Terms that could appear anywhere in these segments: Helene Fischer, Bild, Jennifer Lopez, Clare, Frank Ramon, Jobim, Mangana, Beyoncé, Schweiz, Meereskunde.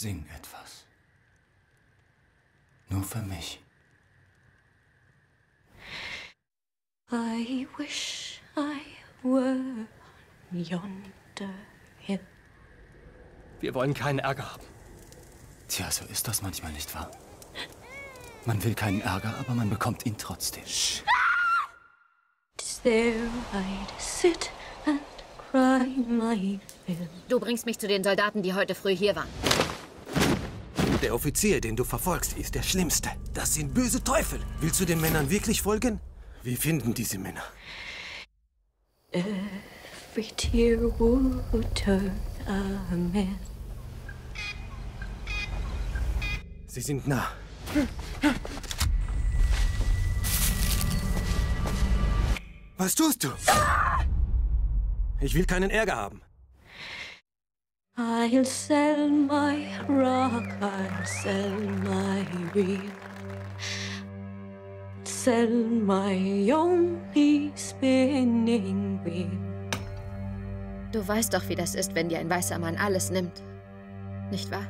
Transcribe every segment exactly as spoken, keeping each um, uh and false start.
Sing etwas. Nur für mich. I wish I were on yonder hill. Wir wollen keinen Ärger haben. Tja, so ist das manchmal, nicht wahr? Man will keinen Ärger, aber man bekommt ihn trotzdem. Du bringst mich zu den Soldaten, die heute früh hier waren. Der Offizier, den du verfolgst, ist der Schlimmste. Das sind böse Teufel. Willst du den Männern wirklich folgen? Wir finden diese Männer. Every tear will turn a man. Sie sind nah. Was tust du? Ich will keinen Ärger haben. I'll sell my rock, I'll sell my reel, sell my only spinning wheel. Du weißt doch, wie das ist, wenn dir ein weißer Mann alles nimmt, nicht wahr?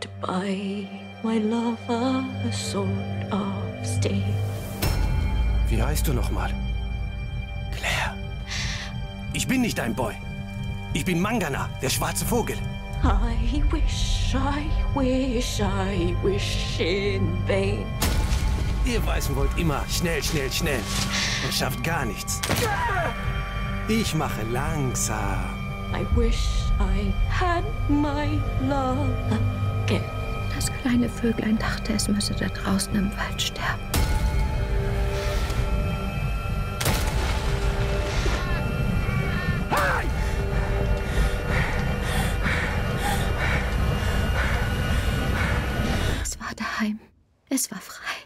To buy my lover a sword of steel. Wie heißt du nochmal? Claire. Ich bin nicht ein Boy. Ich bin Mangana, der schwarze Vogel. I wish, I wish, I wish in vain. Ihr Weißen wollt immer schnell, schnell, schnell und schafft gar nichts. Ich mache langsam. I wish I had my love again. Das kleine Vöglein dachte, es müsse da draußen im Wald sterben. Es war daheim. Es war frei.